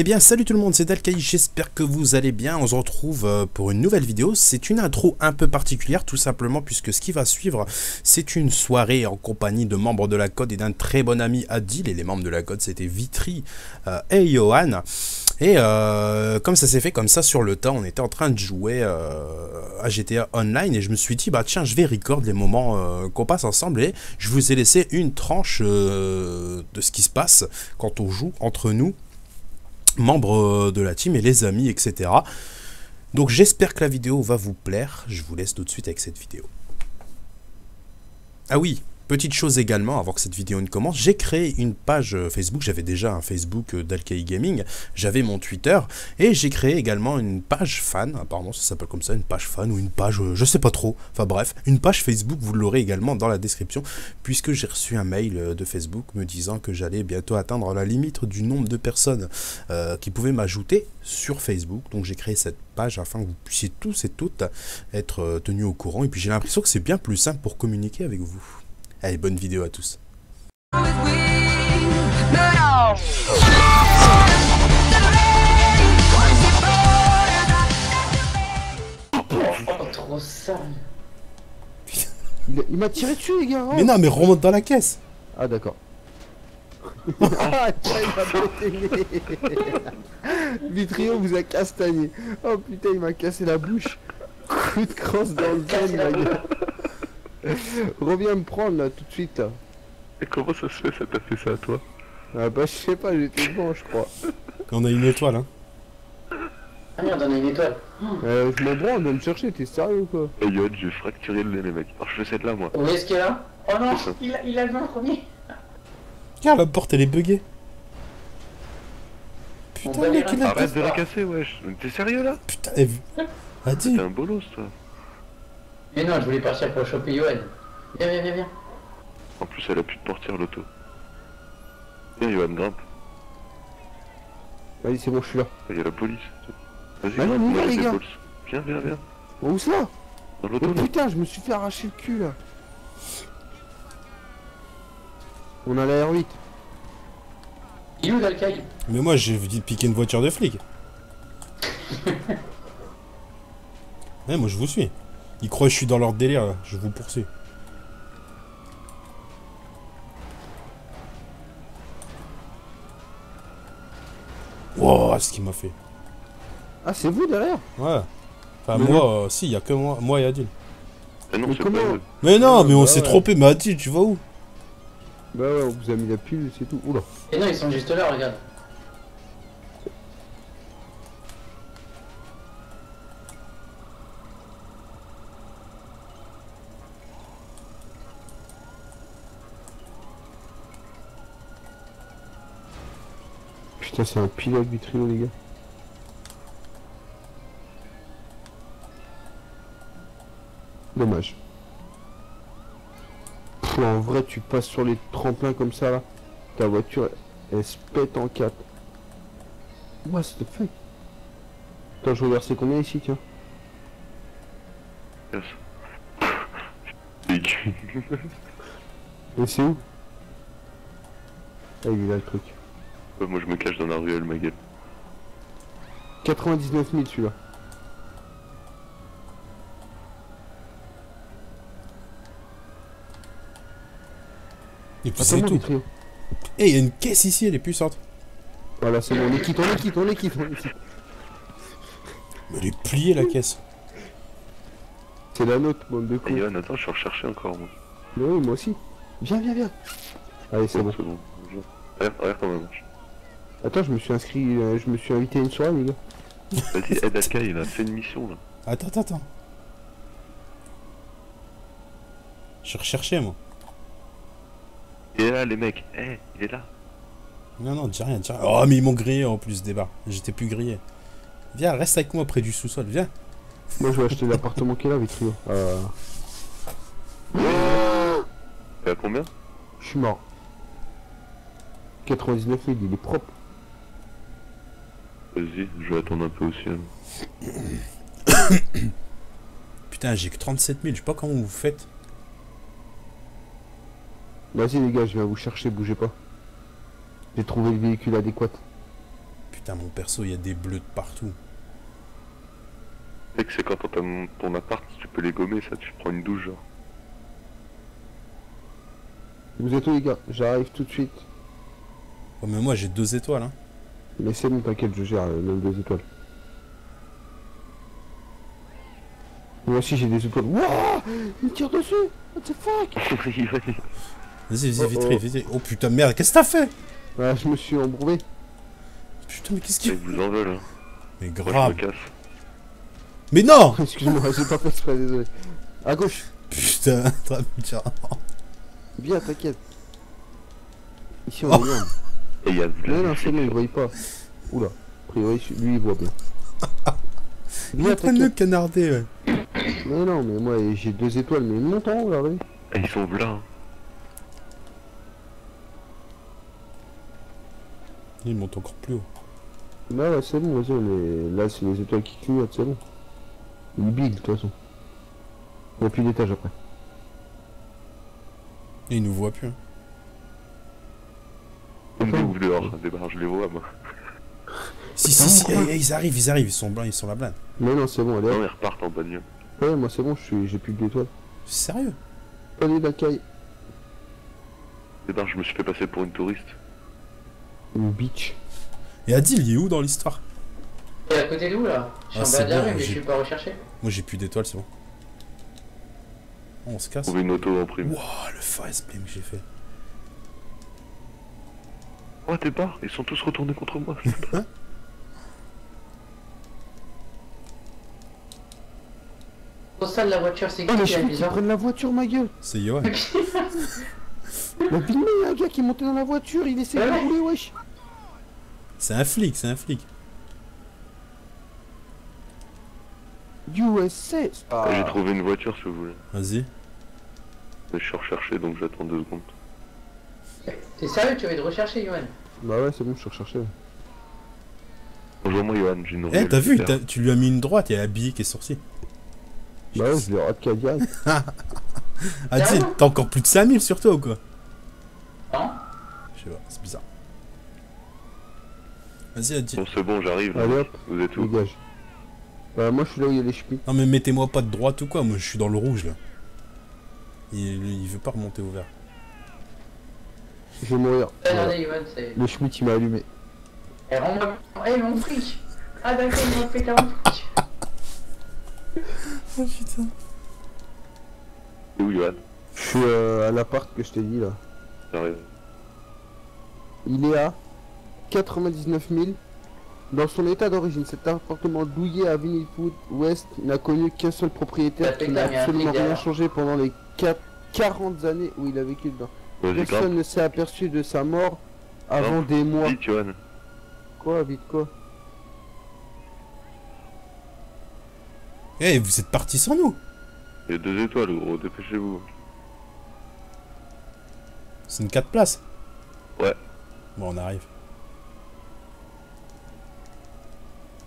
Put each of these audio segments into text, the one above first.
Eh bien salut tout le monde, c'est Dalkaï, j'espère que vous allez bien. On se retrouve pour une nouvelle vidéo. C'est une intro un peu particulière tout simplement puisque ce qui va suivre c'est une soirée en compagnie de membres de la KoD et d'un très bon ami Adil. Et les membres de la KoD c'était Vitry et Yoann. Et comme ça s'est fait comme ça sur le tas, on était en train de jouer à GTA Online et je me suis dit bah tiens je vais record les moments qu'on passe ensemble et je vous ai laissé une tranche de ce qui se passe quand on joue entre nous, membres de la team et les amis, etc. Donc j'espère que la vidéo va vous plaire, je vous laisse tout de suite avec cette vidéo. Ah oui, petite chose également, avant que cette vidéo ne commence, j'ai créé une page Facebook, j'avais déjà un Facebook Dalkaï Gaming, j'avais mon Twitter, et j'ai créé également une page fan, apparemment ça s'appelle comme ça, une page fan ou une page, je sais pas trop, enfin bref, une page Facebook, vous l'aurez également dans la description, puisque j'ai reçu un mail de Facebook me disant que j'allais bientôt atteindre la limite du nombre de personnes qui pouvaient m'ajouter sur Facebook, donc j'ai créé cette page afin que vous puissiez tous et toutes être tenus au courant, et puis j'ai l'impression que c'est bien plus simple pour communiquer avec vous. Allez, bonne vidéo à tous. Trop sale. Il m'a tiré dessus les gars. Mais non, mais remonte dans la caisse. Ah d'accord. Ah tiens, il m'a pété. Vitrio vous a castagné. Oh putain, il m'a cassé la bouche. Coup de crosse dans le gun la gueule. Reviens me prendre là tout de suite là. Et comment ça se fait ça t'a fait ça à toi? Ah bah je sais pas, j'étais bon je crois. On a une étoile hein. Ah merde on a une étoile. Je me branle, on doit me chercher, t'es sérieux ou quoi? Eh Yoann, je vais fracturer le nez les mecs. Oh je vais cette là moi. Où est-ce qu'il est là? Oh non, il a le main premier. Tiens la porte elle est buggée. Putain mec il a... Arrête de la casser wesh, t'es sérieux là? Putain elle... Vas-y. T'es un bolos toi. Mais non, je voulais partir pour choper Yoann. Viens, viens, viens, viens. En plus, elle a pu te porter l'auto. Viens, Yoann, grimpe. Vas-y, c'est bon, je suis là. Il y a la police. Vas-y, grimpe, là, les gars. Viens, viens, viens. Bon, où ça? Dans l'auto. Oh, putain, je me suis fait arracher le cul, là. On a la R8. Il est où, Dalkaï? Mais moi, j'ai piqué une voiture de flic. Ouais, moi, je vous suis. Ils croient que je suis dans leur délire là, je vous poursuis. Wouah, ce qu'il m'a fait. Ah, c'est vous derrière? Ouais. Enfin, mais moi, si, il y a que moi et Adil. Mais non, mais, comment... mais, non, mais on s'est trompé, mais Adil, tu vas où? Bah ouais, on vous a mis la pile, c'est tout. Oula. Et non, ils sont juste là, regarde. Ça c'est un pilote du trio les gars. Dommage. Pff, en vrai tu passes sur les tremplins comme ça là. Ta voiture elle se pète en 4. What the fuck? Attends je regarde c'est combien ici tiens. Et c'est où? Ah il est là le truc. Moi je me cache dans la ruelle ma gueule. 99 000 celui-là. Et puis c'est tout. Eh hey, il y a une caisse ici, elle est puissante. Voilà c'est bon, on les quitte, on les quitte, on les quitte, on les quitte. Mais elle est pliée la caisse. C'est la nôtre, bande de cons. Hey, attends, je suis recherché encore moi. Mais oui, moi aussi. Viens, viens, viens. Allez c'est bon. C'est bon. Regarde, regarde comment elle marche. Attends, je me suis inscrit, je me suis invité à une soirée, les gars. Vas-y, aide Dalkaï, il a fait une mission là. Attends, attends, attends. Je recherchais moi. Il est là, les mecs. Eh, hey, il est là. Non, non, dis rien, dis rien. Oh, mais ils m'ont grillé en plus, débat. J'étais plus grillé. Viens, reste avec moi près du sous-sol, viens. Moi, je vais acheter l'appartement qui est là, Vitrio. T'es à combien? Je suis mort. 99 000, il est propre. Vas-y, je vais attendre un peu aussi. Hein. Putain, j'ai que 37 000, je sais pas comment vous faites. Vas-y les gars, je vais vous chercher, bougez pas. J'ai trouvé le véhicule adéquat. Putain, mon perso, il y a des bleus de partout. Tu sais que c'est quand t'as ton appart, tu peux les gommer, ça, tu prends une douche, genre. Vous êtes où, les gars? J'arrive tout de suite. Oh, mais moi, j'ai 2 étoiles, hein. Mais c'est bon, t'inquiète, je gère même 2 étoiles. Moi aussi, j'ai des étoiles. Wouah, il tire dessus. What the fuck. Vas-y, vas-y, Vitry. Oh putain, merde, qu'est-ce que t'as fait? Bah, je me suis embrouillé. Putain, mais qu'est-ce qu'il vous en veulent, hein. Mais grave. Moi, mais non. Excuse-moi, j'ai pas fait exprès, désolé. À gauche. Putain, bien, t'inquiète. Ici, on est bien. Et il y a non, c'est lui, il voit pas. Oula, a priori, lui, il voit bien. Il est en train de le canarder, ouais. Mais non, mais moi, j'ai 2 étoiles, mais ils montent en haut, là, regardez. Et ils sont blancs. Ils montent encore plus haut. Bah ouais, c'est bon, vas-y, mais là, c'est les étoiles qui clignotent, c'est bon. Ils big, de toute façon. Il n'y a plus d'étage après. Et ils nous voient plus, hein. On me ouvre dehors, débarque, je les vois, moi. Si, si, si, ils arrivent, ils sont blancs, ils sont la blinde. Mais non, c'est bon, allez. Non, ils repartent en bagnole. Ouais, moi c'est bon, j'ai plus d'étoiles. Sérieux? Allez, Dalkaï. Débarque, je me suis fait passer pour une touriste. Une bitch. Et Adil, il est où dans l'histoire? Il est à côté d'où, là? Je suis en bas de la rue, mais je suis pas recherché. Moi j'ai plus d'étoiles, c'est bon. On se casse. Trouver une auto en prime. Wouah, le fast play que j'ai fait. Oh, t'es pas? Ils sont tous retournés contre moi. Hein? Oh, ça, la voiture, c'est qui? Ah, je suis en train de la voiture, ma gueule. C'est Yoann. Mais filmé, un gars qui est monté dans la voiture, il essaie de rouler, wesh. C'est un flic, c'est un flic. USA. Ah, j'ai trouvé une voiture, si vous voulez. Vas-y. Je suis recherché, donc j'attends 2 secondes. T'es sérieux, tu vas être recherché, Yoann? Bah ouais, c'est bon, je suis recherché. Bonjour, moi, Yoann, j'ai une roue. Eh, t'as vu, tu lui as mis une droite, et elle est habillée qu'est sourcil. Bah ouais, je l'ai raté qu'à dire. Ah, tu sais, t'as encore plus de 5000 sur toi ou quoi? Non. Je sais pas, c'est bizarre. Vas-y, Adil. Bon, c'est bon, j'arrive. Allez hop, vous êtes où? Dégage. Bah, moi, je suis là où il y a les cheveux. Non, mais mettez-moi pas de droite ou quoi, moi, je suis dans le rouge là. Il veut pas remonter au vert. Je vais mourir. Regardez, Yoann, c'est... Le schmitt, il m'a allumé. Eh, mon fric. Ah, d'accord, ils m'ont fait 40 fric. Oh, putain. T'es où, Yoann? Je suis à l'appart que je t'ai dit, là. J'arrive. Il est à 99 000. Dans son état d'origine, cet appartement douillet à Vinnyfoot West n'a connu qu'un seul propriétaire qui n'a absolument rien changé pendant les 40 années où il a vécu dedans. Personne ne s'est aperçu de sa mort avant des mois. Vite, Yoann. Quoi, vite quoi? Eh, hey, vous êtes partis sans nous. Il y a 2 étoiles, gros, dépêchez-vous. C'est une 4 places. Ouais. Bon, on arrive.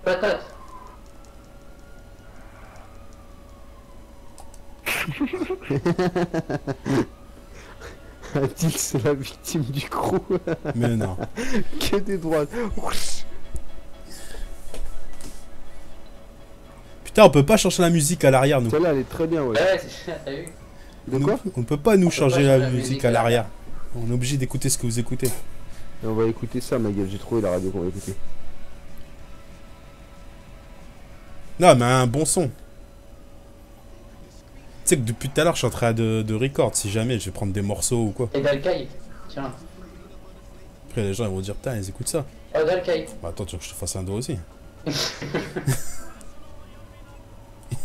Patate. Adil, c'est la victime du crew. Mais non. Que des droites. Putain, on peut pas changer la musique à l'arrière, nous. Celle-là, elle est très bien, ouais. Ouais, c'est ça, t'as vu. De quoi? On peut pas nous changer la musique à l'arrière. On est obligé d'écouter ce que vous écoutez. Et on va écouter ça, ma gueule. J'ai trouvé la radio qu'on va écouter. Non, mais un bon son. Tu sais que depuis tout à l'heure, je suis en train de record. Si jamais, je vais prendre des morceaux ou quoi. Et Dalkaï, tiens. Après, les gens ils vont dire, putain, ils écoutent ça. Oh, Dalkaï. Bah, attends, tu veux que je te fasse un dos aussi?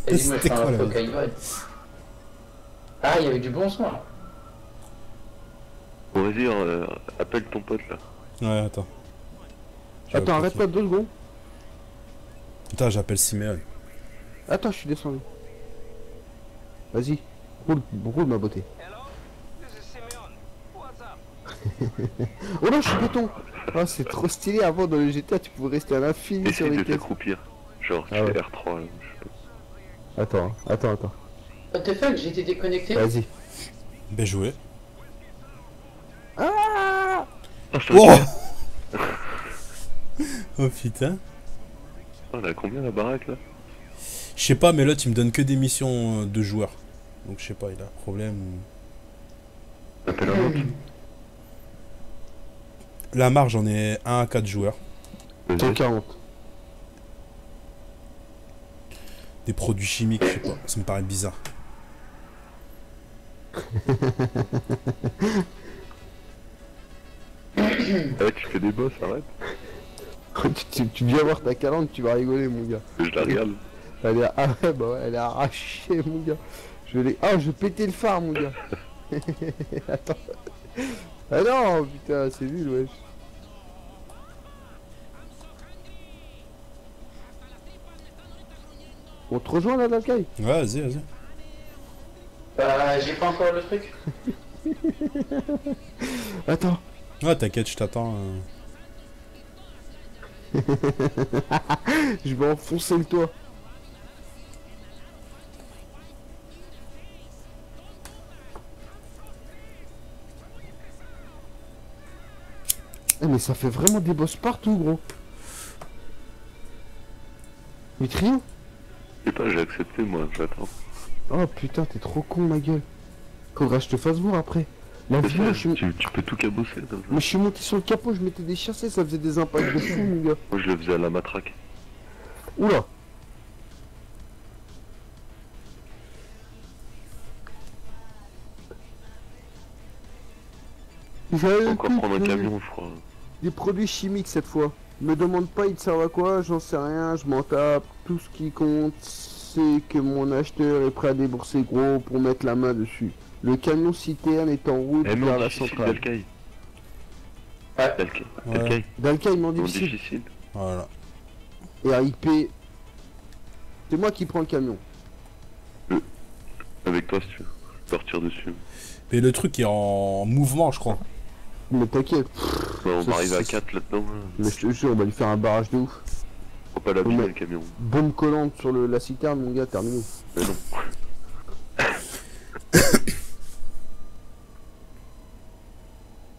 C'était quoi là? Ah, il y avait du bon son là. Bon, vas-y, appelle ton pote là. Ouais, attends. Attends, arrête pas 2 secondes. Putain, j'appelle Simeon. Attends, je suis descendu. Vas-y, roule, roule ma beauté. Oh là, je suis béton. Oh, c'est trop stylé. Avant dans le GTA, tu pouvais rester à l'infini sur les caisses. Essaye de t'accroupir. Genre, tu fais R3 là, je sais pas. Attends, attends, attends. What the fuck, j'ai été déconnecté. Vas-y. Bien joué. Ah, oh. Oh putain. Oh, elle a combien la baraque là? Je sais pas, mais là tu me donnes que des missions de joueurs. Donc je sais pas, il a un problème. T'appelles la marge? La marge, j'en ai 1 à 4 joueurs. 140. Des produits chimiques, je sais pas, ça me paraît bizarre. Eh, tu fais des boss, arrête. Tu viens voir ta calandre, tu vas rigoler mon gars. Je la regarde. Elle est, ah ouais, bah ouais, elle est arrachée mon gars. Je l'ai... Ah, je pétais le phare mon gars. Attends. Ah non, putain, c'est nul, wesh. On te rejoint là, Dalkaï? Ouais, vas-y, vas-y. Bah, j'ai pas encore le truc. Attends. Ouais, t'inquiète, je t'attends. Je vais enfoncer le toit. Eh mais ça fait vraiment des boss partout, gros. Vitry? Je sais pas, j'ai accepté moi, j'attends. Oh putain, t'es trop con ma gueule. Faudra que je te fasse voir après. La vidéo, je... tu peux tout cabosser comme ça. Mais je suis monté sur le capot, je m'étais déchassé, ça faisait des impacts de fou mon gars. Moi je le faisais à la matraque. Oula. J'allais encore prendre un camion, je crois. Des produits chimiques cette fois. Me demande pas, ils servent à quoi, j'en sais rien, je m'en tape. Tout ce qui compte, c'est que mon acheteur est prêt à débourser gros pour mettre la main dessus. Le camion citerne est en route vers la centrale. Dalkaï. Ah, Dalkaï. Ouais. Dalkaï, mon difficile. Voilà. RIP. C'est moi qui prends le camion. Avec toi, si tu veux. Partir dessus. Mais le truc est en mouvement, je crois. Mais t'inquiète. On va arriver à 4 là-dedans. Mais je te jure, on va lui faire un barrage de ouf. Faut pas l'abîmer le camion. Bombe collante sur la citerne, mon gars, terminé. Mais non.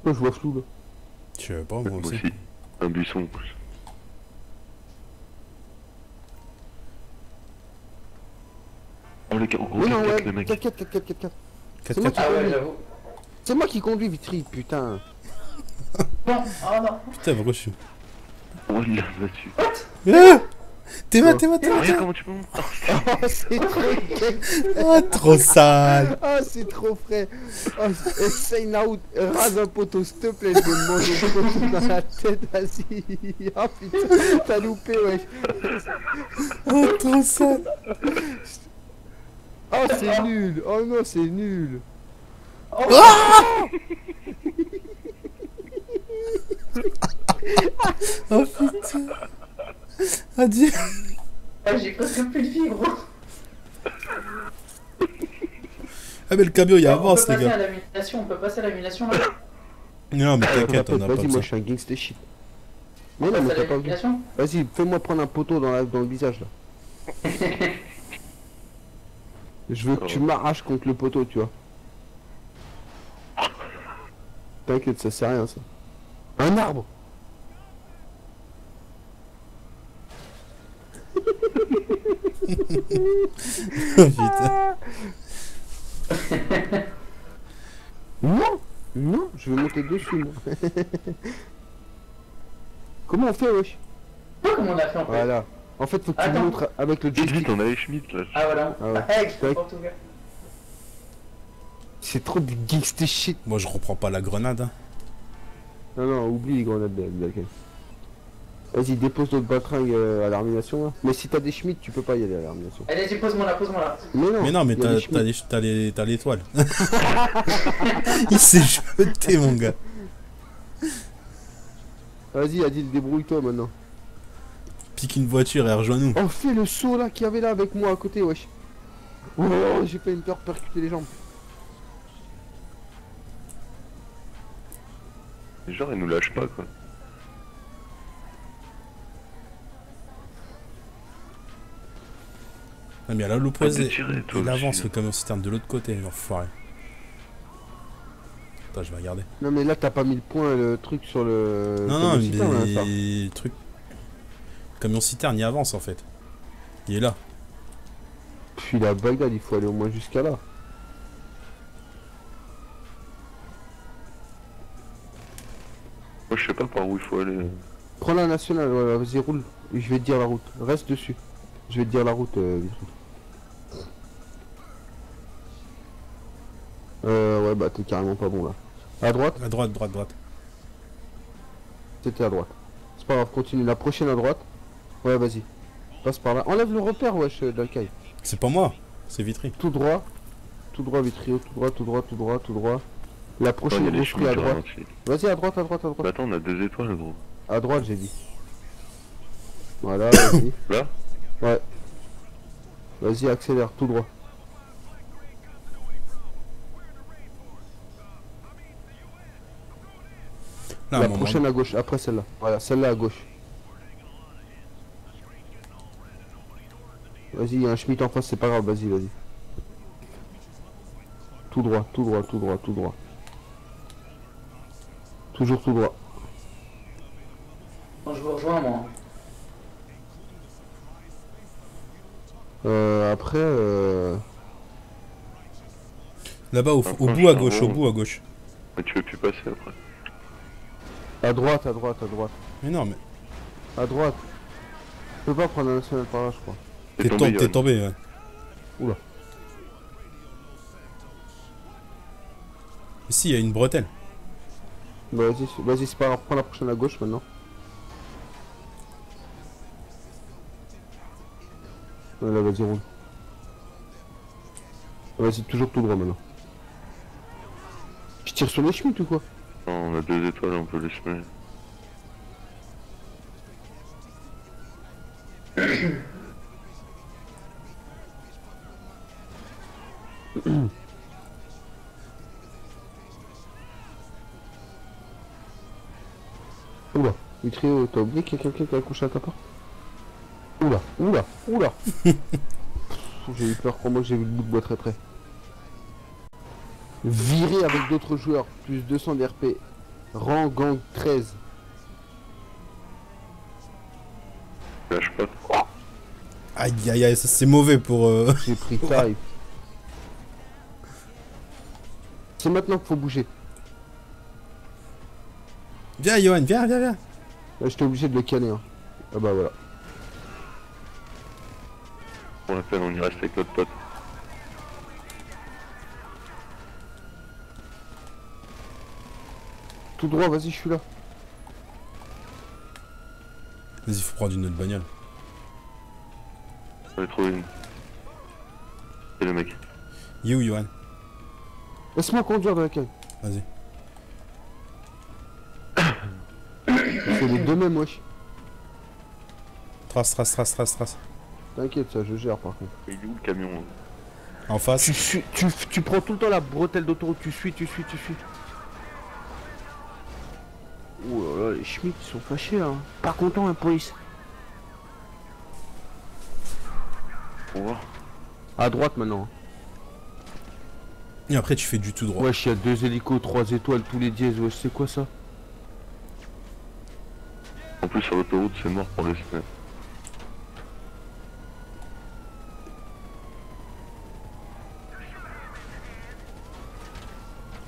Moi, je vois flou là. Je sais pas, moi aussi. Un buisson en plus. Oh les gars, on roule 4 les mecs. 4-4-4-4-4. C'est moi qui conduis Vitry, putain. Non, ah non. Putain, pourquoi je suis... Oh, il l'a battu. What? T'es là. Regarde comment tu peux monter. Oh, c'est trop... Oh, trop sale. Oh, c'est trop frais. Oh, essaye out. Rase un poteau, s'il te plaît. Je vais me manger le poteau dans la tête, vas-y. Oh, putain, t'as loupé, wesh. Oh, trop sale. Oh, c'est nul. Oh non, c'est nul. Oh, ah oh putain. Adieu. Ah, j'ai presque plus de vie, gros. Ah mais le camion il avance les gars. On peut passer à l'amulation là. Non mais t'inquiète, on a pas besoin. Vas-y, moi je suis un gangster shit. Mais là, mais t'as pas vu. Vas-y, fais-moi prendre un poteau dans le visage là. Je veux que tu m'arraches contre le poteau, tu vois. T'inquiète, ça sert à rien ça. Un arbre. Putain. Non, non, je vais monter dessus moi. Comment on fait, wesh? Comment on a fait en fait? Voilà. En fait, faut que tu montres avec le joystick. On a les Schmitt là. Ah voilà. C'est trop de geeks shit. Moi je reprends pas la grenade. Hein. Non, non, oublie les grenades Dalkaï. Vas-y, dépose notre batringue à l'armination là. Mais si t'as des Schmitt, tu peux pas y aller à l'armination. Allez, pose-moi là. Mais non, mais t'as l'étoile. Il s'est jeté, mon gars. Vas-y, Adil, débrouille-toi maintenant. Pique une voiture et rejoins-nous. Oh, fais le saut là qu'il y avait là avec moi à côté, wesh. Oh, j'ai pas une peur de percuter les jambes. Genre il nous lâche pas quoi. Ah mais elle a l'opposé, il avance le camion citerne de l'autre côté, genre foiré. Attends, je vais regarder. Non mais là t'as pas mis le point le truc sur le... Non non mais le truc... Camion citerne, il avance en fait. Il est là. Je suis là, Bagdad, il faut aller au moins jusqu'à là. Moi je sais pas par où il faut aller. Prends la nationale, ouais, vas-y roule, je vais te dire la route. Reste dessus. Je vais te dire la route, Vitry. Ouais bah t'es carrément pas bon là. À droite. À droite, droite. C'était à droite. C'est pas grave, continue. La prochaine à droite. Ouais vas-y. Passe par là. Enlève le repère wesh Dalkaï. C'est pas moi, c'est Vitry. Tout droit. Tout droit Vitry, tout droit, tout droit, tout droit, tout droit. La prochaine est à droite. Vas-y à droite, à droite, à droite. Bah, attends on a 2 étoiles gros. À droite j'ai dit. Voilà, vas-y. Là. Ouais. Vas-y accélère, tout droit. Non, la prochaine à gauche, après celle-là. Voilà, celle-là à gauche. Vas-y, il y a un schmitt en face, c'est pas grave, vas-y, vas-y. Tout droit, tout droit, tout droit, tout droit. Toujours tout droit. Bon, je vous rejoins, moi. Après... Là-bas, au bout à gauche, au bout à gauche. Mais tu veux plus passer après. À droite, à droite, à droite. Mais non, mais. À droite. Je peux pas prendre la nationale par là, je crois. T'es tombé, ouais. Oula. Ici, il y a une bretelle. Bah, vas-y, vas-y, c'est pas grave. Prends la prochaine à gauche maintenant. Là, vas-y, roule. Vas-y, toujours tout droit maintenant. Je tire sur les chemins ou quoi? Non, on a 2 étoiles, on peut les semer. Oula, Vitry, t'as oublié qu'il y a quelqu'un qui a couché à ta porte? Oula, oula, oula. J'ai eu peur, pour moi j'ai vu le bout de bois très près. Virer avec d'autres joueurs, plus 200 d'RP. Rang gang 13. Lâche pas. Aïe aïe aïe, ça c'est mauvais pour. J'ai pris taille. C'est maintenant qu'il faut bouger. Viens Yoann, viens. Là j'étais obligé de le canner. Hein. Ah bah voilà. Pour la peine, on y reste avec notre pote. Tout droit, vas-y, je suis là. Vas-y, faut prendre une autre bagnole. On va trouver une. C'est le mec. Il est où, Johan? Laisse-moi conduire dans laquelle. Vas-y. C'est les deux mêmes, wesh. Trace. T'inquiète, ça, je gère par contre. Il est où le camion hein? En face. Tu prends tout le temps la bretelle d'autoroute, tu suis. Ouh là là, les schmitts sont fâchés là. Pas content, hein, police. Pour voir. À droite maintenant. Et après, tu fais du tout droit. Wesh, il y a 2 hélicos, 3 étoiles, tous les dièses. Wesh, c'est quoi ça? En plus, sur l'autoroute, c'est mort pour les semaines.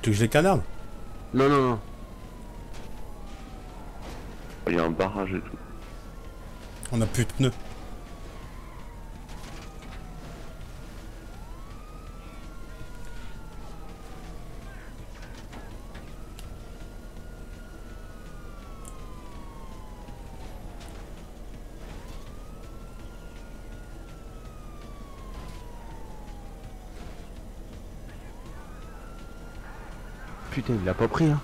Tu veux que je les canarde? Non. Il y a un barrage et tout. On a plus de pneus. Putain, il l'a pas pris hein.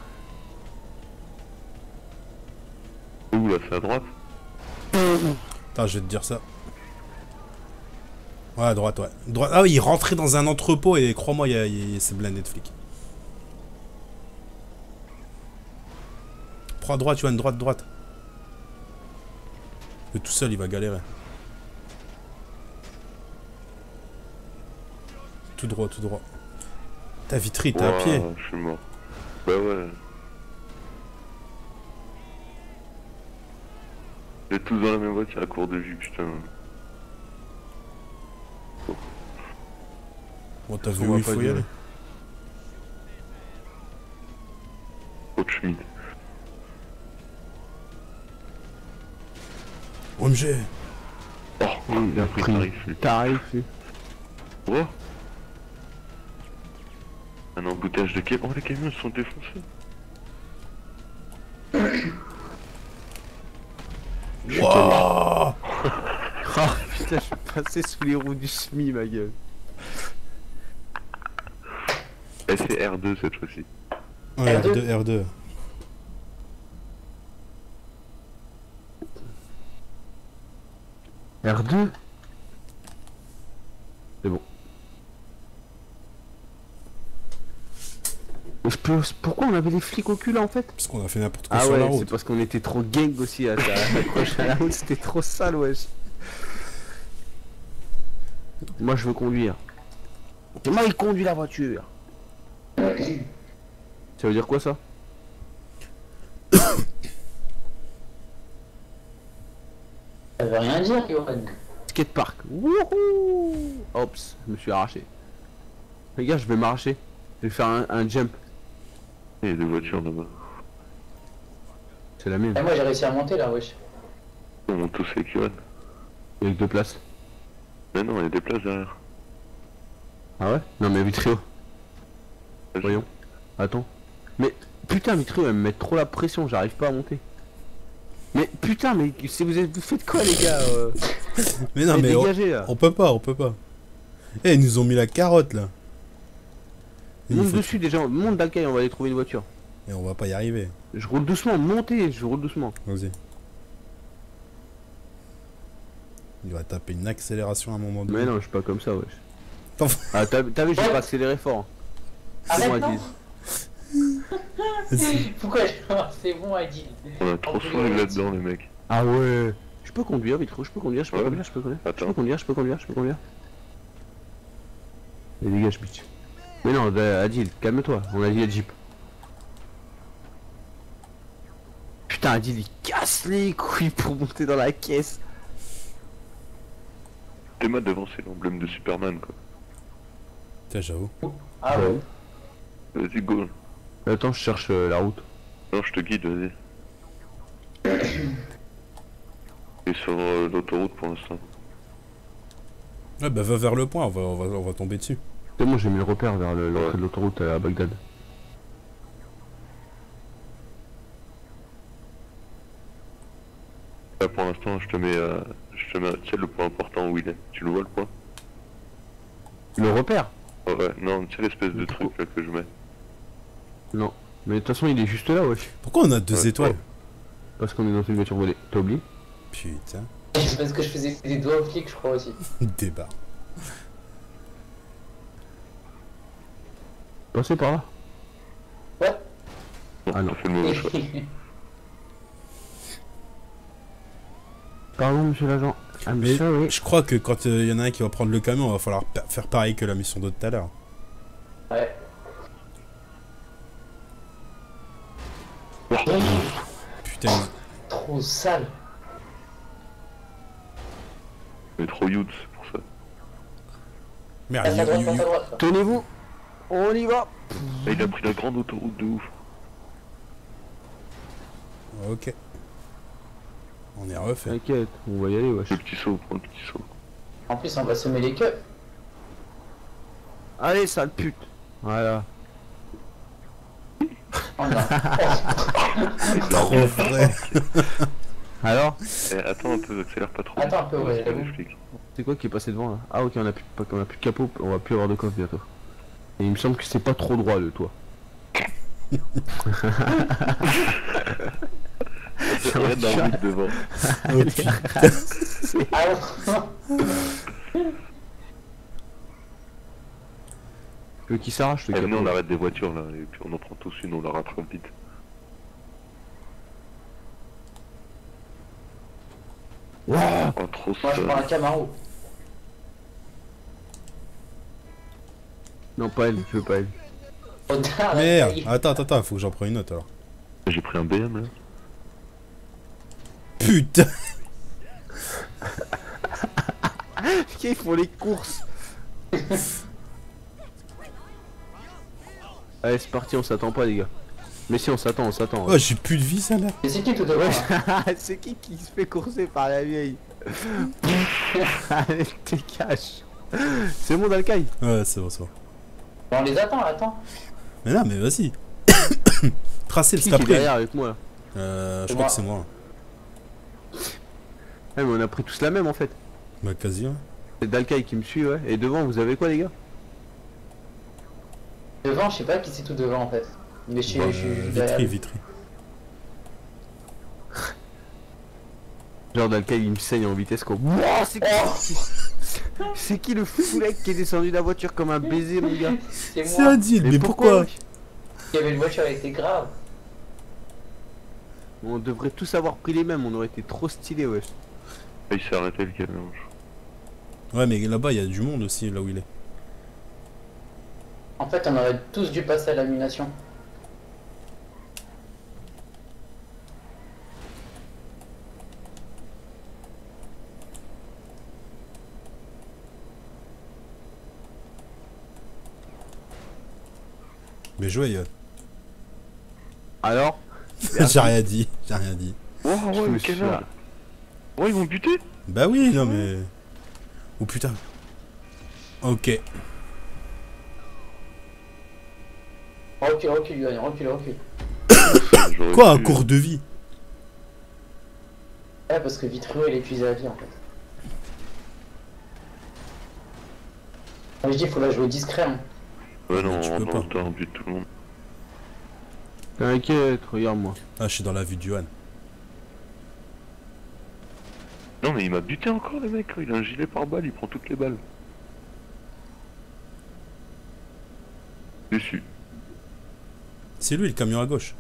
C'est à droite. Attends, je vais te dire ça. Ouais, à droite, ouais. Droite. Ah oui, il rentrait dans un entrepôt et crois-moi, il y a ces blindés de flics. Prends à droite, tu vois, une droite. Et tout seul, il va galérer. Tout droit. T'as Vitry, t'as à pied. Je suis mort. Bah ouais. Vous êtes tous dans la même voiture, la cour de vue, putain. Bon, t'as vu où il faut y aller. Autre chemin. OMG. Oh, il a pris. T'as réussi. Oh. Un embouteillage de camions. Oh, les camions sont défoncés. Wouah. Oh putain, je suis passé sous les roues du SMI, ma gueule. Et c'est R2 cette fois-ci. Ouais, R2. R2 ? C'est bon. Pourquoi on avait des flics au cul là en fait? Parce qu'on a fait n'importe quoi sur la route. Ah ouais, c'est parce qu'on était trop gang aussi à la route, c'était trop sale, wesh. Moi je veux conduire. Et moi il conduit la voiture. Ça veut dire quoi ça? Ça veut rien dire, Yoann. Skatepark. Wouhou. Ops, je me suis arraché. Les gars, je vais m'arracher. Je vais faire un jump. Il y a des voitures là-bas. C'est la mienne. Ah, moi j'ai réussi à monter là, wesh. On monte tous avec Yoann. Il y a que deux places. Mais non, il y a des places derrière. Ah ouais? Non mais Vitry. Voyons. Attends. Mais putain, Vitry va me mettre trop la pression, j'arrive pas à monter. Mais putain, mais si vous êtes, vous faites quoi les gars? Mais non mais dégagez, on peut pas, on peut pas. Eh, ils nous ont mis la carotte là. Monte dessus déjà, monte Dalkaï, on va aller trouver une voiture. Et on va pas y arriver. Je roule doucement, montez, je roule doucement. Vas-y. Il va taper une accélération à un moment donné. Mais non, je suis pas comme ça, wesh. Ah, t'as vu, j'ai pas accéléré fort. Arrête, non. Pourquoi je... C'est bon, Adil. On a trop soin là-dedans, les mecs. Ah ouais. Je peux conduire, Vitro, je peux conduire, je peux conduire, je peux conduire. Je peux conduire, je peux conduire, je peux conduire. Et dégage, bitch. Mais non, Adil, calme-toi, on a dit la Jeep. Putain, Adil, il casse les couilles pour monter dans la caisse. T'es mal devant, c'est l'emblème de Superman, quoi. Putain, j'avoue. Ah ouais. Vas-y, go. Attends, je cherche la route. Non, je te guide, vas-y. Et sur l'autoroute pour l'instant. Ouais, bah va vers le point, on va tomber dessus. C'est bon, j'ai mis le repère vers l'entrée de l'autoroute à Bagdad. Là, pour l'instant, je te mets, tu sais le point important où il est. Tu le vois le point? Le repère? Oh, ouais, non, tu sais l'espèce de truc là que je mets. Non, mais de toute façon il est juste là, wesh. Pourquoi on a deux étoiles? Parce qu'on est dans une voiture volée, t'as oublié? Putain. C'est parce que je faisais des doigts au flic, je crois aussi. Débat. Passez par là. Ouais. Ah non, c'est le mauvais choix. Pardon monsieur l'agent. Mais je crois que quand il y en a un qui va prendre le camion, il va falloir faire pareil que la mission de tout à l'heure. Ouais. Putain. Trop sale. Mais trop youth pour ça. Merde, tenez-vous. On y va. Et il a pris la grande autoroute de ouf. Ok. On est refait. T'inquiète, on va y aller, wesh. Le petit saut, prends le petit saut. En plus, on va semer les queues. Allez, sale pute. Voilà. Oh non. Trop vrai. Alors attends un peu, accélère pas trop. Attends un peu, ouais. C'est quoi qui est passé devant là? Ah ok, on a plus de capot, on va plus avoir de coffre bientôt. Et il me semble que c'est pas trop droit le toit. Ça va être devant. Je veux qu'il s'arrache le capot. Nous on arrête des voitures là, et puis on en prend tous une, on la rattrape vite. Wouah, trop ça. Moi je prends un Camaro. Non, pas elle, je veux pas elle. Merde, attends, faut que j'en prenne une autre alors. J'ai pris un BM là. Putain. policiers font les courses. Allez, c'est parti, on s'attend pas, les gars. Mais si, on s'attend, on s'attend. Oh, j'ai plus de vie, ça là. Mais c'est qui tout de suite? C'est qui se fait courser par la vieille? Allez, t'es cache. C'est bon, Dalkaï? Ouais, c'est bon, ça va. On les attend, attends. Mais non, mais vas-y. Tracez le stapé. Qui est derrière avec moi là? Je crois que c'est moi. Ouais, mais on a pris tous la même en fait. Bah, quasi, ouais. C'est Dalkaï qui me suit, ouais. Et devant, vous avez quoi, les gars? Devant, je sais pas qui c'est tout devant en fait. Mais je suis. Vitry. Genre, Dalkaï il me saigne en vitesse quoi. Wouah, c'est quoi? C'est qui le foulec qui est descendu de la voiture comme un baiser, mon gars? C'est Adil, mais pourquoi? Il y avait une voiture, elle était grave. On devrait tous avoir pris les mêmes, on aurait été trop stylé, ouais. Il s'est arrêté le camion. Ouais, mais là-bas il y a du monde aussi, là où il est. En fait, on aurait tous dû passer à la lamination. Mais joyeux. Alors? J'ai rien dit, j'ai rien dit. Oh ouais, mais quel là? Oh, ils vont buter? Bah oui, non mais... Oh putain. Ok. Recule, recule, Yoann, recule, recule. Quoi, un cours de vie? Ouais, parce que Vitry, elle est épuisée à vie, en fait. Comme je dis, faut la jouer discret, hein. Ouais, non, on peut pas. On bute tout le monde. T'inquiète, regarde-moi. Ah, je suis dans la vue de Johan. Non, mais il m'a buté encore, le mec. Il a un gilet par balle, il prend toutes les balles. Déçu. C'est lui, le camion à gauche.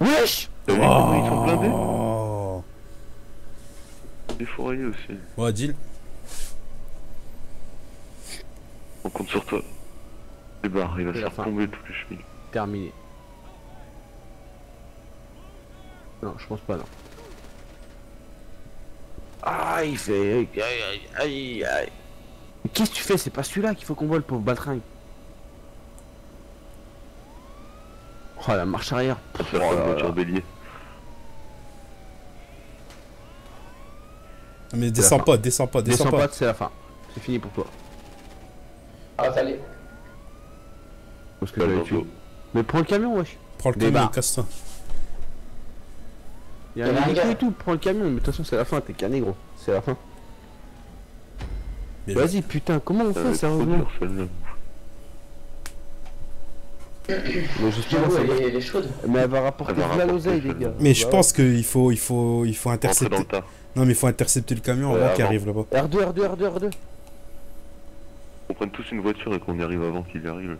Wesh! T'as vu comment ils sont blindés? Des fourriers aussi. Ouais, Adil. On compte sur toi. Et bah, il va se faire tomber tous les chemins. Terminé. Non, je pense pas, non. Aïe, aïe, aïe, aïe, aïe. Mais qu'est-ce que tu fais? C'est pas celui-là qu'il faut qu'on voit, le pauvre baltringue. Oh, la marche arrière. Ça fait une voiture bélier. Mais descends pas, descends pas, descends pas. Descends pas, c'est la fin. C'est fini pour toi. Ah, ça allait. Parce que j'avais tué. Mais prends le camion, wesh. Prends le camion, casse-toi. Y'a un gars et tout, prends le camion, mais de toute façon c'est la fin, t'es cané gros, c'est la fin. Vas-y putain, comment on fait sérieusement? Elle est chaude. Mais elle va rapporter de la l'oseille les gars. Mais je pense qu'il faut intercepter. Non mais il faut intercepter le camion avant qu'il arrive là-bas. R2, R2, R2, R2. On prenne tous une voiture et qu'on y arrive avant qu'il arrive.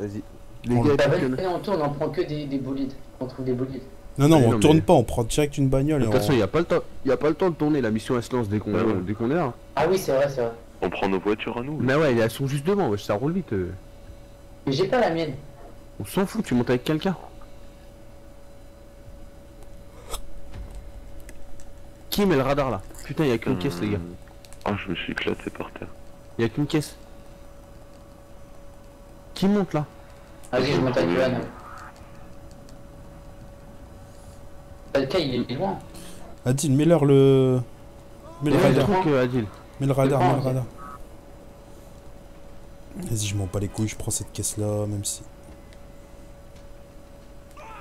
Vas-y. Les gars, on tourne, on prend que des bolides. On trouve des bolides. Non, non, on tourne pas, on prend direct une bagnole. De toute façon, y'a pas le temps de tourner, la mission elle se lance dès qu'on est là. Ah oui, c'est vrai, c'est vrai. On prend nos voitures à nous. Mais ouais, elles sont juste devant, ça roule vite. Mais j'ai pas la mienne. On s'en fout, tu montes avec quelqu'un. Qui met le radar là? Putain, y'a qu'une caisse, les gars. Ah, je me suis éclaté par terre. Y'a qu'une caisse. Qui monte là? Vas-y, je monte à Yoann. Dalkaï, il est loin. Adil, mets-leur le... Mets le radar. Mets le radar, mets le radar. Vas-y, je m'en bats les couilles, je prends cette caisse-là, même si...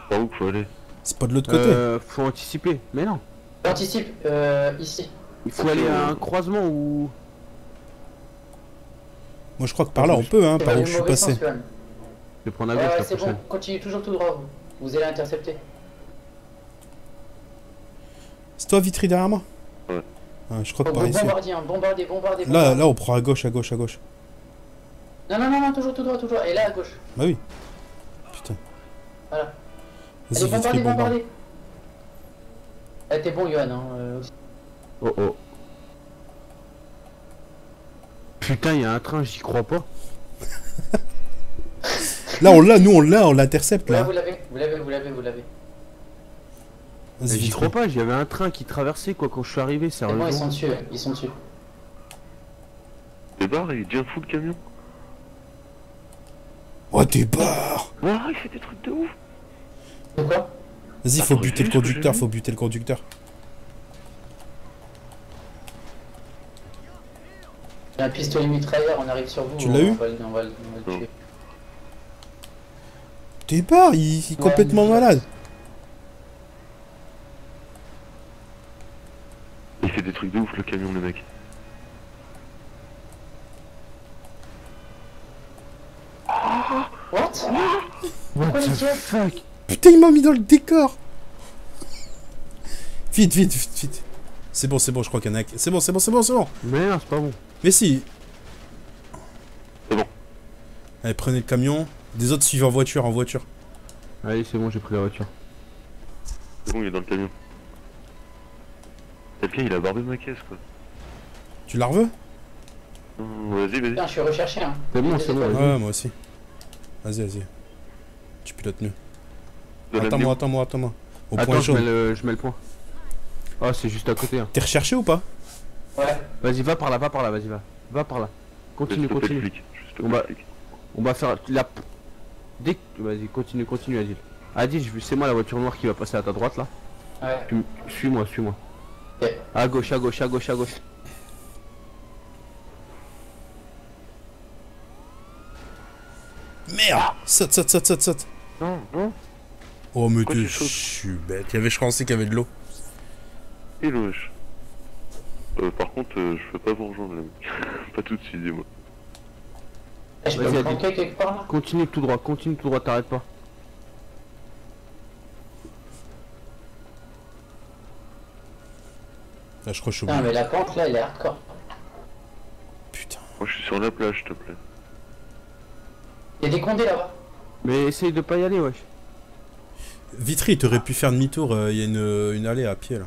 Par où faut aller? C'est pas de l'autre côté. Faut anticiper, mais non. Anticipe, ici. Il faut aller à un croisement ou... Moi, je crois que par là, on peut, hein, par où je suis passé. Je vais prendre à gauche. Ouais, c'est bon, continuez toujours tout droit, vous allez intercepter. C'est toi Vitry derrière moi? Ouais. Ah, je crois que par ici. Bombardier, bombardier, bombardier. Là, là, on prend à gauche, à gauche, à gauche. Non, non, non, non, toujours tout droit, toujours. Et là, à gauche. Bah oui. Putain. Voilà. Vas-y, Vitry, bombardier. Ah, t'es bon, Yoann, hein, aussi. Oh oh. Putain, y'a un train, j'y crois pas. Là, on l'a, nous, on l'intercepte, là. Ouais, vous l'avez. Vas-y, j'y crois pas, j'avais un train qui traversait, quoi, quand je suis arrivé, sérieusement. Ils sont dessus, ils sont dessus. T'es barre, il est déjà fou, le camion. Oh, t'es barre. Ouais, il fait des trucs de ouf. De quoi? Vas-y, faut buter le conducteur, J'ai un pistolet mitrailleur, on arrive sur vous. Tu l'as eu? On va le tuer. T'es barre, il est complètement malade. Il fait des trucs de ouf, le camion, le mec. What? What the fuck? Putain, il m'a mis dans le décor. Vite. C'est bon, je crois qu'il y en a. C'est bon. Mais non, c'est pas bon. Mais si. C'est bon. Allez, prenez le camion. Des autres suivent en voiture, Allez, c'est bon, j'ai pris la voiture. C'est bon, il est dans le camion. Quelqu'un, il a barbé ma caisse, quoi. Tu la reveux? Vas-y. Je suis recherché, hein. C'est bon, Ouais, moi aussi. Vas-y. Tu pilotes mieux. Attends-moi. Attends, je mets le point. Oh, c'est juste à côté. Hein. T'es recherché ou pas? Ouais. Vas-y, va par là, vas-y, va par là. Continue. On va faire la... Vas-y, continue, Adil. Adil, c'est moi la voiture noire qui va passer à ta droite, là. Ouais. Suis-moi. Ouais. À gauche. Merde! Saute. Non. Oh, mais je suis bête. Je pensais qu'il y avait de l'eau. Et loge. Par contre, je peux pas vous rejoindre, pas tout de suite, dis-moi. Je peux vous planquer quelque part, là ? Continue tout droit, t'arrêtes pas. Là, je crois que je suis au bout. Non, mais la pente, là, elle est hardcore. Putain. Moi, je suis sur la plage, s'il te plaît. Y'a des condés là-bas. Mais essaye de pas y aller, wesh. Vitry, t'aurais pu faire demi-tour, y'a une allée à pied là.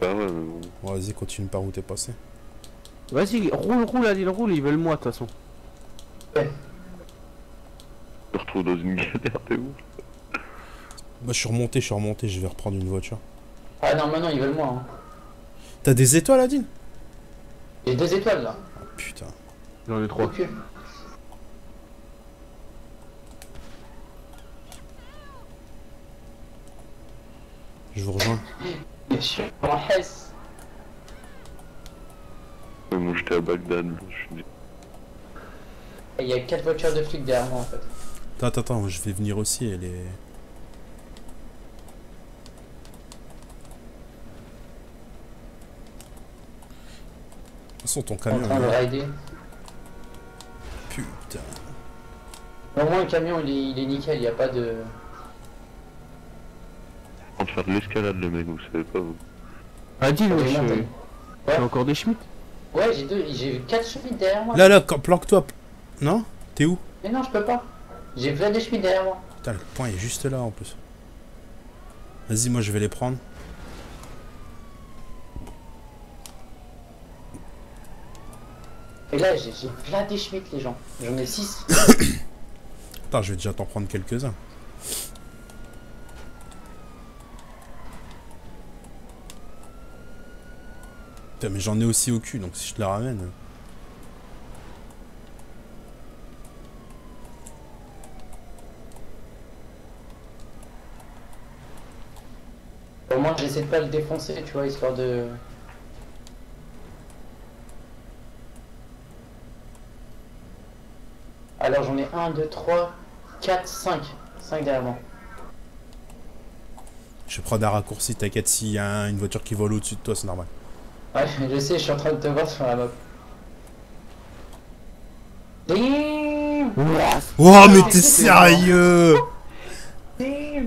Bah ouais, mais bon. Vas-y, continue par où t'es passé. Vas-y, roule, Adil, roule, ils veulent moi de toute façon. Ouais. Je me retrouve dans une galère, t'es où? Bah je suis remonté, je vais reprendre une voiture. Ah non, maintenant ils veulent moi. Hein. T'as des étoiles, Adil? J'ai 2 étoiles là. Oh, putain. J'en ai 3. Okay. Je vous rejoins. Je suis en Hesse. Moi j'étais à Bagdad. Il y a 4 voitures de flics derrière moi en fait. Attends, je vais venir aussi. Elle est. Ils sont ton camion. Putain. Au moins le camion il est nickel, il n'y a pas de. De faire de l'escalade, le mec, vous savez pas vous. Ah, dis-le, t'as encore des schmitts? Ouais, j'ai 4 schmitts derrière moi. Là, planque-toi. Non? T'es où? Mais non, je peux pas. J'ai plein de schmitts derrière moi. Putain, le point est juste là en plus. Vas-y, moi je vais les prendre. Et là, j'ai plein de schmitts, les gens. J'en ai 6. Putain, je vais déjà t'en prendre quelques-uns. Mais j'en ai aussi au cul, donc si je te la ramène. Au moins j'essaie de pas le défoncer, tu vois, histoire de... Alors j'en ai 1, 2, 3, 4, 5. 5 derrière moi. Je prends un raccourci, t'inquiète, s'il y a une voiture qui vole au-dessus de toi, c'est normal. Ouais, je sais, je suis en train de te voir sur la map. Oh, mais t'es sérieux? J'ai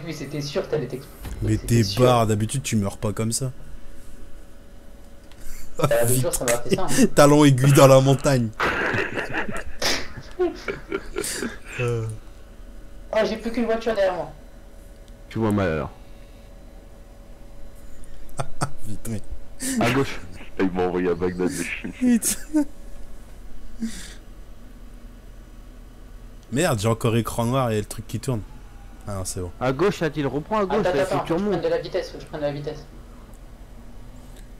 vu, c'était sûr, t'allais t'exploser. Mais t'es barre, d'habitude tu meurs pas comme ça. Talon aiguille dans la montagne. Oh, j'ai plus qu'une voiture derrière moi. Tu vois mal alors. Vitry. À gauche. Il m'a envoyé à Bagdad. Merde, j'ai encore écran noir et le truc qui tourne. Ah non, c'est bon. À gauche, Adil, reprends à gauche. Attends, attends, je prends de la vitesse, faut que je prenne de la vitesse.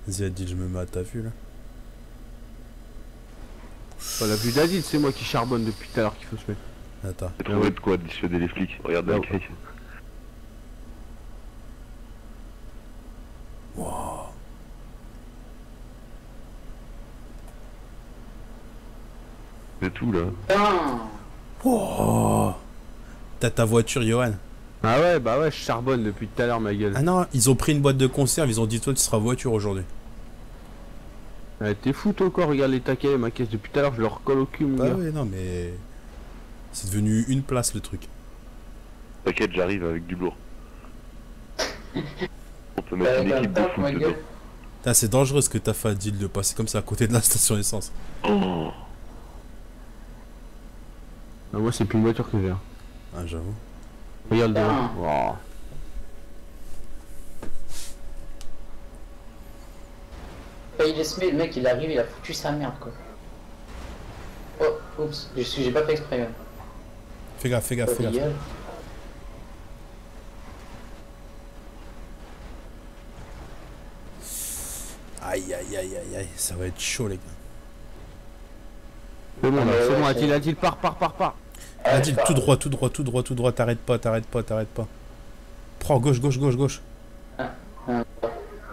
Vas-y, Adil, je me mets à ta vue là. Pas la vue d'Adil, c'est moi qui charbonne depuis tout à l'heure qu'il faut se mettre. Attends. J'ai trouvé de quoi additionner les flics. Regarde la crise. Wow. C'est tout là. Oh. T'as ta voiture, Yoann. Ah ouais, bah ouais, je charbonne depuis tout à l'heure, ma gueule. Ah non, ils ont pris une boîte de conserve, ils ont dit toi tu seras voiture aujourd'hui. Ah, t'es fou toi quoi, regarde les taquets, ma caisse depuis tout à l'heure, je leur colle au cul, mon gars. Ah ouais, non mais... C'est devenu une place le truc. T'inquiète, j'arrive avec du lourd. On peut mettre une équipe de foot dedans. Putain, c'est dangereux ce que t'as fait à Adil de passer comme ça à côté de la station essence. Oh. Ah, moi c'est plus une voiture que j'ai. Ah j'avoue. Regarde devant. Oh. Bah, il est semé, le mec il arrive, il a foutu sa merde quoi. Oh, oups, j'ai pas fait exprès même. Fais gaffe, fais gaffe, fais gaffe. Aïe aïe aïe aïe aïe, ça va être chaud les gars. C'est bon, c'est bon, Adil, Adil, part. Adil, tout droit, t'arrêtes pas. Prends, gauche.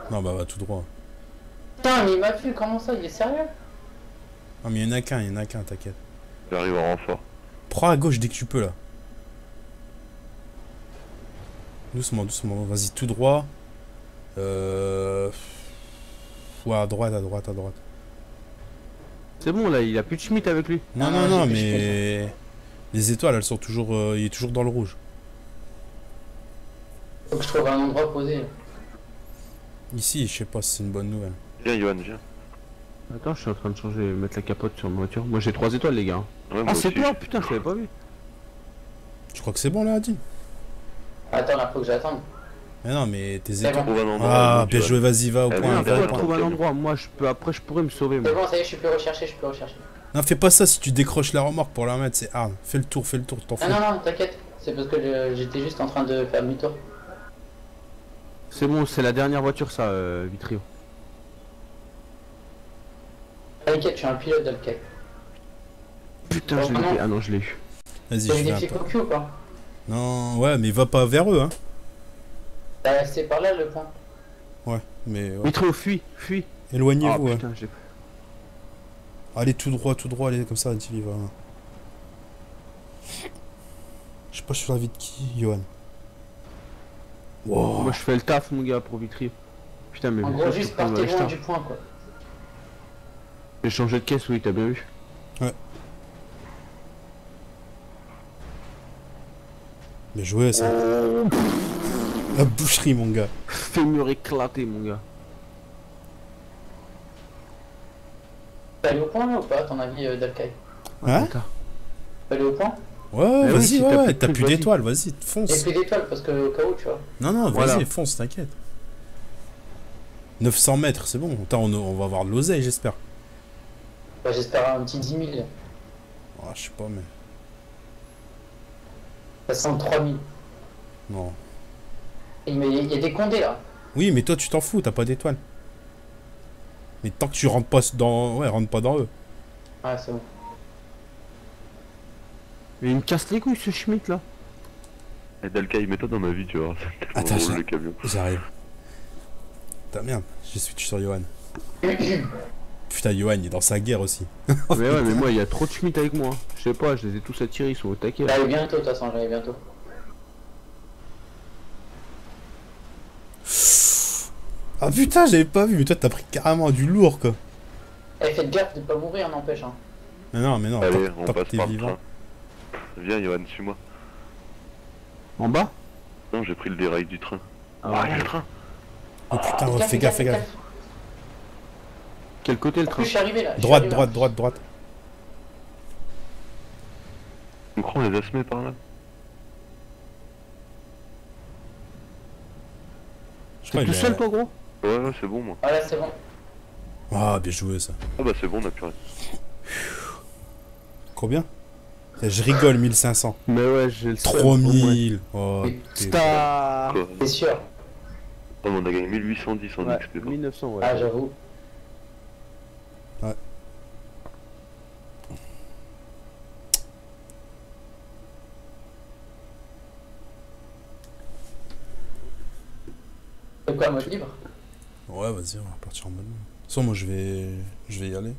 Non, bah, va tout droit. Putain, mais il m'a vu, comment ça, il est sérieux? Non, mais il y en a qu'un, t'inquiète. J'arrive en renfort. Prends à gauche dès que tu peux, là. Doucement, vas-y, tout droit. Ouais, à droite. C'est bon là, il a plus de Schmitt avec lui. Non, mais les étoiles elles sont toujours, il est toujours dans le rouge. Faut que je trouve un endroit posé. Ici, je sais pas si c'est une bonne nouvelle. Viens Yoann, viens. Attends, je suis en train de changer, mettre la capote sur ma voiture. Moi j'ai 3 étoiles les gars. Ouais, ah c'est toi, putain, je l'avais pas vu. Tu crois que c'est bon là, Adil? Attends, là faut que j'attende. Mais non, mais tes étoiles. Ah, bien joué, vas-y, va au point. Je trouve un endroit, moi je peux, après je pourrais me sauver. C'est bon, ça y est, je suis plus recherché, Non, fais pas ça, si tu décroches la remorque pour la mettre, c'est hard. Fais le tour, t'en fous. Non, t'inquiète, c'est parce que j'étais juste en train de faire demi-tour. C'est bon, c'est la dernière voiture, ça, Vitry. T'inquiète, je suis un pilote d'Alcaï. Putain, je l'ai eu. Ah non, je l'ai eu. Vas-y, je l'ai eu. T'as ou pas? Non, ouais, mais va pas vers eux, hein. C'est par là le point. Ouais, mais. Ouais. Vitry, fuis. Éloignez-vous. Ah, ouais. Allez tout droit, allez comme ça, Adil, va. Je sais pas, je suis ravi de qui, Yoann. Wow. Moi je fais le taf, mon gars, pour Vitry. Putain, mais. En gros, juste partez loin du point, quoi. J'ai changé de caisse, oui, t'as bien vu. Ouais. Bien joué, ça. La boucherie, mon gars. Fémur éclaté, mon gars. T'es allé au point là ou pas, à ton avis, Dalkaï? Hein? T'es allé au point? Ouais, vas-y, ouais, t'as plus d'étoiles, vas-y, fonce. T'as plus d'étoiles parce que au cas où, tu vois. Non, vas-y, fonce, t'inquiète. 900 mètres, c'est bon. Attends, on va avoir de l'oseille, j'espère. Bah, j'espère un petit 10 000. Ah, je sais pas, mais. Ça sent 3 000. Non. Mais il y a des condés là. Oui, mais toi tu t'en fous, t'as pas d'étoiles. Mais tant que tu rentres pas dans... Ouais, rentre pas dans eux. Ah, c'est bon. Mais il me casse les couilles ce Schmitt là. Eh, Dalkaï, mets-toi dans ma vie, tu vois. Attends, le camion. J'arrive. Putain, merde, je suis sur Yoann. Putain, Yoann, il est dans sa guerre aussi. Mais ouais, mais moi, il y a trop de Schmitt avec moi. Je sais pas, je les ai tous attirés, ils sont au taquet. J'arrive bientôt, de toute façon, j'arrive bientôt. Ah putain, j'avais pas vu, mais toi t'as pris carrément du lourd quoi. Eh, faites gaffe de pas mourir, n'empêche hein. Mais non, allez, on passe par le train. Viens Yoann, suis-moi. En bas? Non, j'ai pris le dérail du train. Ah, le train. Oh putain, oh, fais gaffe. Quel côté le train? Je suis arrivé là. Droite. On croit on les a semés par là. T'es tout seul, toi, gros? Ouais, c'est bon, moi. Ah, là, c'est bon. Ah, bien joué, ça. Ah, bah, c'est bon, on a plus rien. Combien? Je rigole, 1500. Mais ouais, j'ai le 3000. Oh, star. T'es sûr? Oh, on a gagné 1810 en ouais, XP. 1900, ouais. Ah, j'avoue. Ouais. C'est quoi, mode libre? Ouais, vas-y, on va partir en mode libre. De toute façon, moi, je vais y aller.